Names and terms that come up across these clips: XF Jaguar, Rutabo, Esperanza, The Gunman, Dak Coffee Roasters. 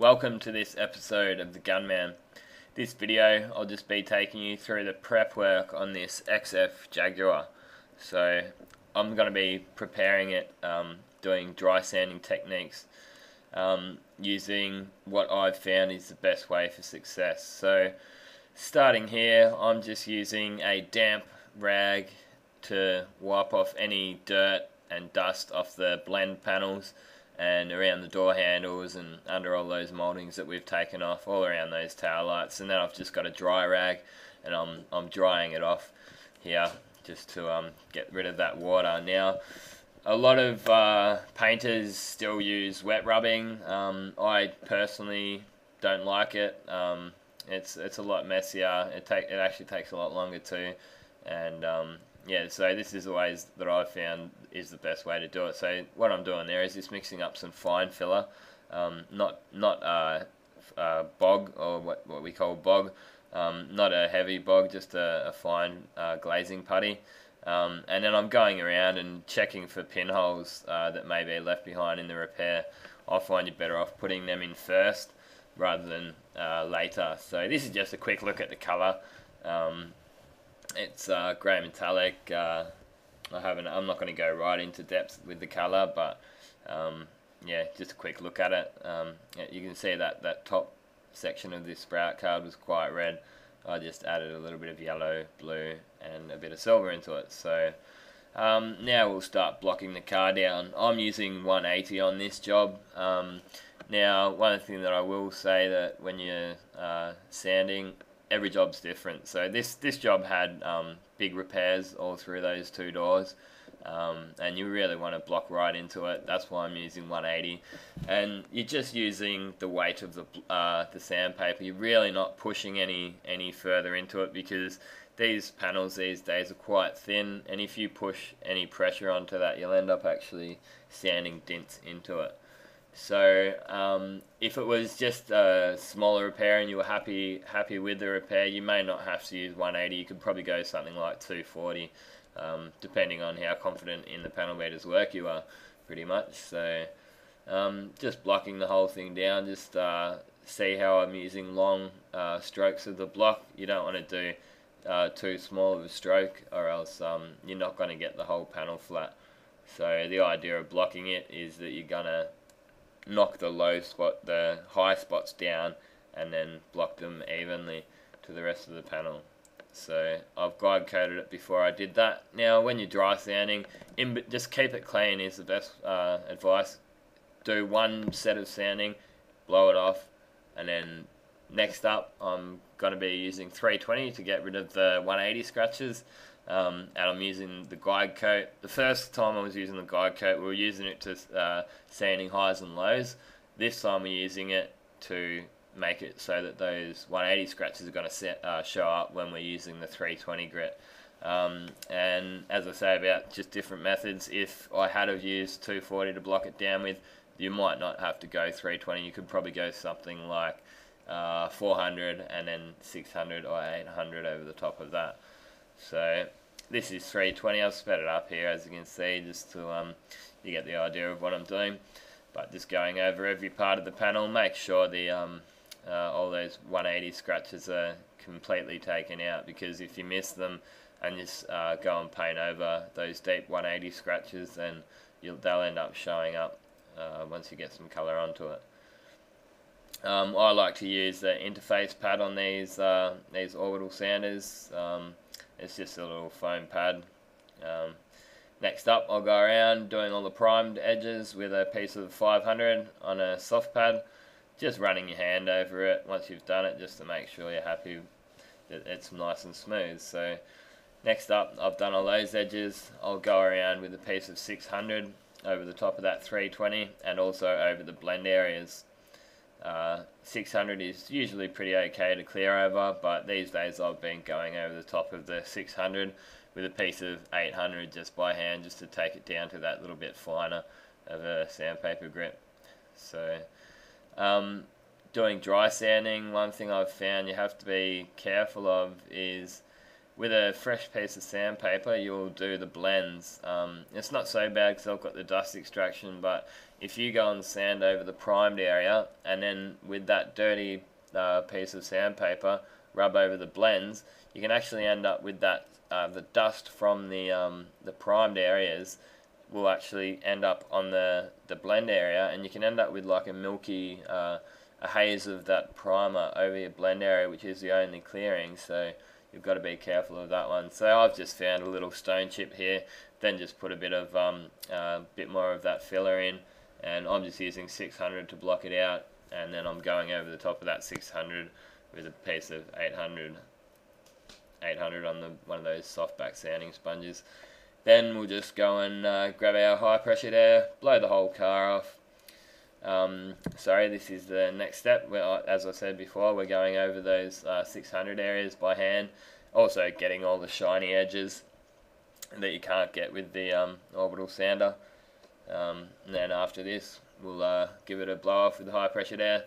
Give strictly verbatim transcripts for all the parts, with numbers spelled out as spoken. Welcome to this episode of The Gunman. This video I'll just be taking you through the prep work on this X F Jaguar. So I'm going to be preparing it, um, doing dry sanding techniques, um, using what I've found is the best way for success. So starting here, I'm just using a damp rag to wipe off any dirt and dust off the blend panels and around the door handles and under all those mouldings that we've taken off, all around those tail lights. And then I've just got a dry rag and I'm I'm drying it off here just to um, get rid of that water. Now, a lot of uh, painters still use wet rubbing. Um, I personally don't like it. Um, it's it's a lot messier. It take it actually takes a lot longer too, and um, yeah, so this is the ways that I've found is the best way to do it. So what I'm doing there is just mixing up some fine filler, um, not not uh, uh, bog, or what, what we call bog, um, not a heavy bog, just a, a fine uh, glazing putty. Um, and then I'm going around and checking for pinholes uh, that may be left behind in the repair. I find you're better off putting them in first rather than uh, later. So this is just a quick look at the colour. Um, It's uh, grey metallic. Uh, I haven't. I'm not going to go right into depth with the colour, but um, yeah, just a quick look at it. Um, yeah, you can see that that top section of this sprout card was quite red. I just added a little bit of yellow, blue, and a bit of silver into it. So um, now we'll start blocking the car down. I'm using one eighty on this job. Um, now, one thing that I will say that when you're uh, sanding, every job's different, so this this job had um, big repairs all through those two doors, um, and you really want to block right into it. That's why I'm using one eighty, and you're just using the weight of the uh, the sandpaper. You're really not pushing any any further into it, because these panels these days are quite thin, and if you push any pressure onto that, you'll end up actually sanding dints into it. So um, if it was just a smaller repair and you were happy happy with the repair, you may not have to use one eighty. You could probably go something like two forty, um, depending on how confident in the panel beater's work you are, pretty much. So um, just blocking the whole thing down, just uh, see how I'm using long uh, strokes of the block. You don't want to do uh, too small of a stroke, or else um, you're not going to get the whole panel flat. So the idea of blocking it is that you're going to knock the low spot, the high spots down, and then block them evenly to the rest of the panel. So I've guide coated it before I did that. Now, when you're dry sanding, in, just keep it clean is the best uh, advice. Do one set of sanding, blow it off, and then next up, I'm going to be using three twenty to get rid of the one eighty scratches. Um, and I'm using the guide coat. The first time I was using the guide coat, we were using it to uh, sanding highs and lows. This time we're using it to make it so that those one eighty scratches are going to uh, show up when we're using the three twenty grit. Um, and as I say about just different methods, if I had have used two forty to block it down with, you might not have to go three twenty. You could probably go something like uh, four hundred and then six hundred or eight hundred over the top of that. So this is three twenty. I've sped it up here, as you can see, just to um, you get the idea of what I'm doing. But just going over every part of the panel, make sure the um, uh, all those one eighty scratches are completely taken out, because if you miss them and just uh, go and paint over those deep one eighty scratches, then you'll, they'll end up showing up uh, once you get some colour onto it. Um, I like to use the interface pad on these uh, these orbital sanders. Um, It's just a little foam pad. Um, next up, I'll go around doing all the primed edges with a piece of five hundred on a soft pad. Just running your hand over it once you've done it, just to make sure you're happy that it's nice and smooth. So next up, I've done all those edges. I'll go around with a piece of six hundred over the top of that three twenty, and also over the blend areas. Uh, six hundred is usually pretty okay to clear over, but these days I've been going over the top of the six hundred with a piece of eight hundred just by hand, just to take it down to that little bit finer of a sandpaper grit. So um, doing dry sanding, one thing I've found you have to be careful of is with a fresh piece of sandpaper, you'll do the blends. Um, it's not so bad because I've got the dust extraction, but if you go and sand over the primed area and then with that dirty uh, piece of sandpaper rub over the blends, you can actually end up with that uh, the dust from the um, the primed areas will actually end up on the the blend area, and you can end up with like a milky uh, a haze of that primer over your blend area, which is the only clearing, so you've got to be careful of that one. So I've just found a little stone chip here, then just put a bit of um, uh, bit more of that filler in, and I'm just using six hundred to block it out, and then I'm going over the top of that six hundred with a piece of eight hundred on the one of those soft back sanding sponges. Then we'll just go and uh, grab our high pressure there, blow the whole car off. Um, sorry, this is the next step. We're, as I said before, we're going over those uh, six hundred areas by hand, also getting all the shiny edges that you can't get with the um, orbital sander. Um, and then after this, we'll uh, give it a blow off with the high pressure there.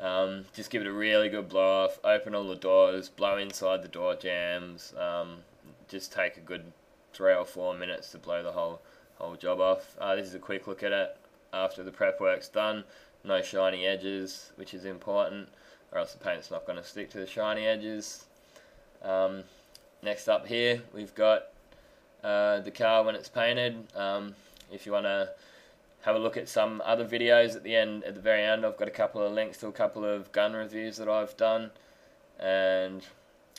Um, just give it a really good blow off, open all the doors, blow inside the door jams, um, just take a good three or four minutes to blow the whole whole job off. Uh, this is a quick look at it after the prep work's done. No shiny edges, which is important, or else the paint's not going to stick to the shiny edges. Um, next up here we've got uh, the car when it's painted. Um, if you want to have a look at some other videos at the end, at the very end, I've got a couple of links to a couple of gun reviews that I've done, and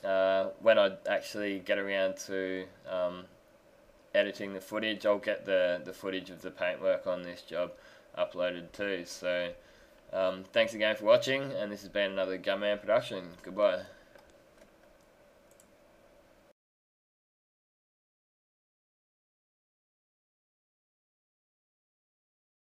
uh, when I actually get around to um, editing the footage, I'll get the, the footage of the paintwork on this job uploaded too. So um, thanks again for watching, and this has been another Gunman production. Goodbye.